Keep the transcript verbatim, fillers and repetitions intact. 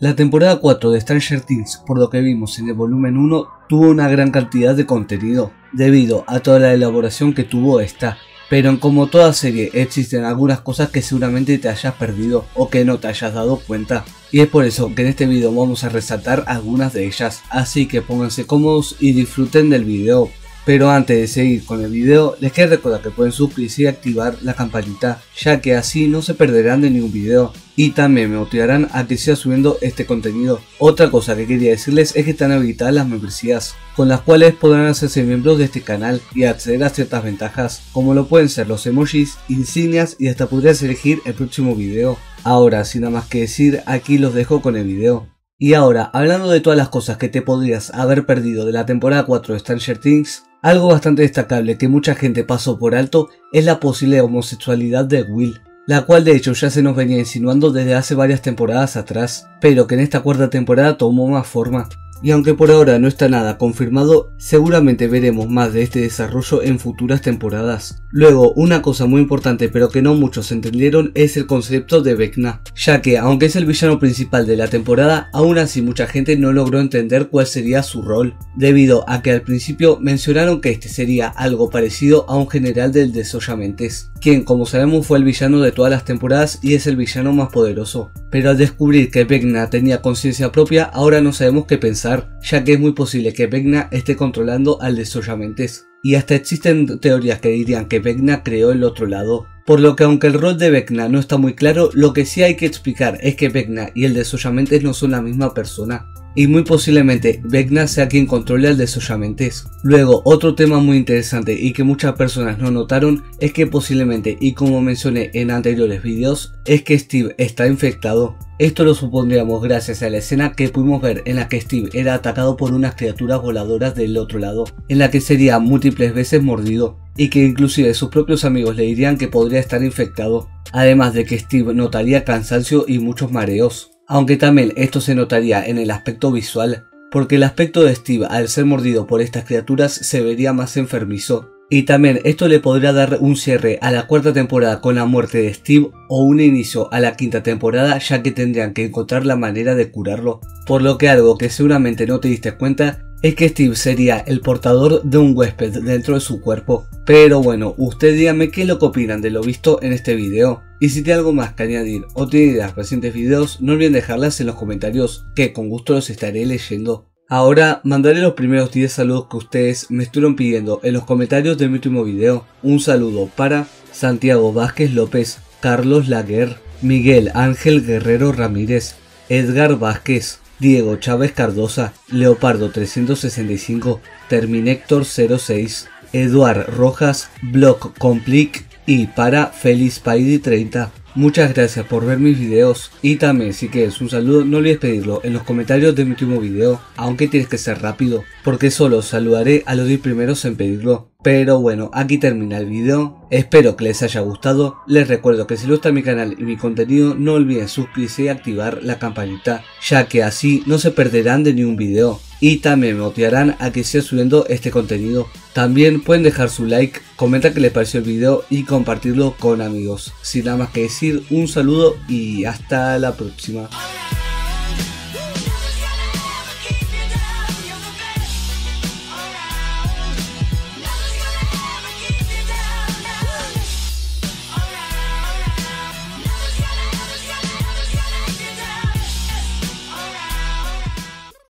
La temporada cuatro de Stranger Things, por lo que vimos en el volumen uno, tuvo una gran cantidad de contenido, debido a toda la elaboración que tuvo esta. Pero como toda serie, existen algunas cosas que seguramente te hayas perdido o que no te hayas dado cuenta. Y es por eso que en este video vamos a resaltar algunas de ellas, así que pónganse cómodos y disfruten del video. Pero antes de seguir con el video, les quiero recordar que pueden suscribirse y activar la campanita, ya que así no se perderán de ningún video. Y también me motivarán a que siga subiendo este contenido. Otra cosa que quería decirles es que están habilitadas las membresías, con las cuales podrán hacerse miembros de este canal y acceder a ciertas ventajas, como lo pueden ser los emojis, insignias y hasta podrías elegir el próximo video. Ahora, sin nada más que decir, aquí los dejo con el video. Y ahora, hablando de todas las cosas que te podrías haber perdido de la temporada cuatro de Stranger Things, algo bastante destacable que mucha gente pasó por alto es la posible homosexualidad de Will, la cual de hecho ya se nos venía insinuando desde hace varias temporadas atrás, pero que en esta cuarta temporada tomó más forma. Y aunque por ahora no está nada confirmado, seguramente veremos más de este desarrollo en futuras temporadas. Luego, una cosa muy importante pero que no muchos entendieron es el concepto de Vecna, ya que aunque es el villano principal de la temporada, aún así mucha gente no logró entender cuál sería su rol, debido a que al principio mencionaron que este sería algo parecido a un general del Desoyamentes, quien como sabemos fue el villano de todas las temporadas y es el villano más poderoso. Pero al descubrir que Vecna tenía conciencia propia, ahora no sabemos qué pensar, ya que es muy posible que Vecna esté controlando al de Soyamentes. Y hasta existen teorías que dirían que Vecna creó el otro lado. Por lo que aunque el rol de Vecna no está muy claro, lo que sí hay que explicar es que Vecna y el de Soyamentes no son la misma persona. Y muy posiblemente Vecna sea quien controle al de Soyamentes. Luego, otro tema muy interesante y que muchas personas no notaron es que posiblemente, y como mencioné en anteriores videos, es que Steve está infectado. Esto lo supondríamos gracias a la escena que pudimos ver en la que Steve era atacado por unas criaturas voladoras del otro lado, en la que sería múltiples veces mordido, y que inclusive sus propios amigos le dirían que podría estar infectado, además de que Steve notaría cansancio y muchos mareos. Aunque también esto se notaría en el aspecto visual, porque el aspecto de Steve al ser mordido por estas criaturas se vería más enfermizo. Y también esto le podría dar un cierre a la cuarta temporada con la muerte de Steve o un inicio a la quinta temporada, ya que tendrían que encontrar la manera de curarlo. Por lo que algo que seguramente no te diste cuenta es que Steve sería el portador de un huésped dentro de su cuerpo. Pero bueno, ustedes díganme qué es lo que opinan de lo visto en este video. Y si tiene algo más que añadir o tiene ideas para siguientes videos, no olviden dejarlas en los comentarios, que con gusto los estaré leyendo. Ahora mandaré los primeros diez saludos que ustedes me estuvieron pidiendo en los comentarios de mi último video. Un saludo para Santiago Vázquez López, Carlos Laguer, Miguel Ángel Guerrero Ramírez, Edgar Vázquez, Diego Chávez Cardosa, Leopardo trescientos sesenta y cinco, Terminator cero seis, Eduard Rojas, Block Complic y para Feliz Paidi treinta. Muchas gracias por ver mis videos y también si quieres un saludo no olvides pedirlo en los comentarios de mi último video, aunque tienes que ser rápido porque solo saludaré a los diez primeros en pedirlo. Pero bueno, aquí termina el video, espero que les haya gustado, les recuerdo que si les gusta mi canal y mi contenido no olviden suscribirse y activar la campanita, ya que así no se perderán de ningún video y también me motivarán a que siga subiendo este contenido. También pueden dejar su like, comentar qué les pareció el video y compartirlo con amigos. Sin nada más que decir, un saludo y hasta la próxima.